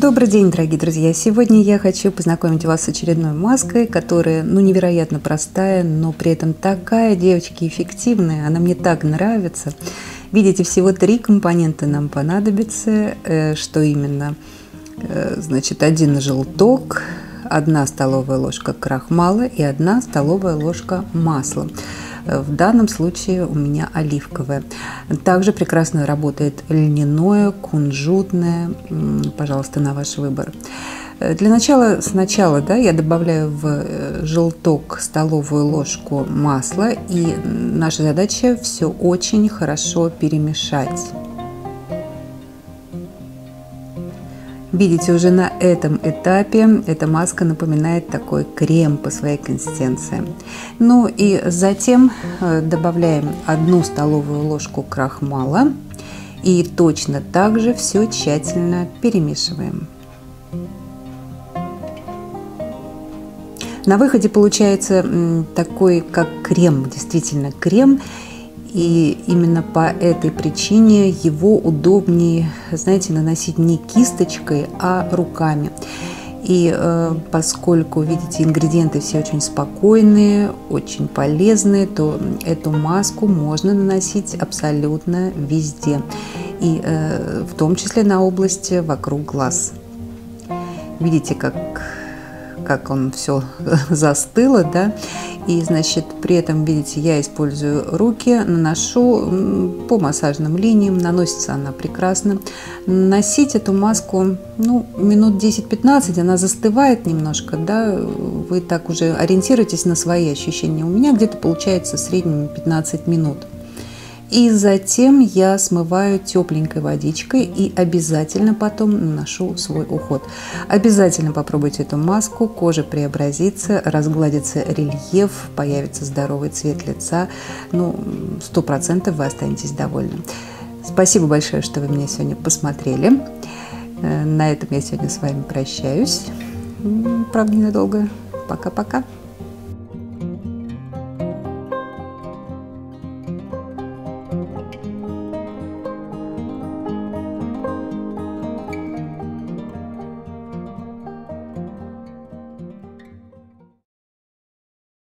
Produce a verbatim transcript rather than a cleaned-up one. Добрый день, дорогие друзья! Сегодня я хочу познакомить вас с очередной маской, которая, ну, невероятно простая, но при этом такая, девочки, эффективная. Она мне так нравится. Видите, всего три компонента нам понадобится. Что именно? Значит, один желток, одна столовая ложка крахмала и одна столовая ложка масла. В данном случае у меня оливковое. Также прекрасно работает льняное, кунжутное. Пожалуйста, на ваш выбор. Для начала, сначала, да, я добавляю в желток столовую ложку масла. И наша задача все очень хорошо перемешать. Видите, уже на этом этапе эта маска напоминает такой крем по своей консистенции. Ну и затем добавляем одну столовую ложку крахмала и точно так же все тщательно перемешиваем. На выходе получается такой, как крем, действительно крем. И именно по этой причине его удобнее, знаете, наносить не кисточкой, а руками. И э, поскольку, видите, ингредиенты все очень спокойные, очень полезные, то эту маску можно наносить абсолютно везде. И э, в том числе на область вокруг глаз. Видите, как, как он все застыло, да? И, значит, при этом, видите, я использую руки, наношу по массажным линиям, наносится она прекрасно. Носить эту маску, ну, минут десять-пятнадцать, она застывает немножко, да, вы так уже ориентируетесь на свои ощущения. У меня где-то получается в среднем пятнадцать минут. И затем я смываю тепленькой водичкой и обязательно потом наношу свой уход. Обязательно попробуйте эту маску, кожа преобразится, разгладится рельеф, появится здоровый цвет лица. Ну, сто процентов вы останетесь довольны. Спасибо большое, что вы меня сегодня посмотрели. На этом я сегодня с вами прощаюсь. Правда, ненадолго. Пока-пока.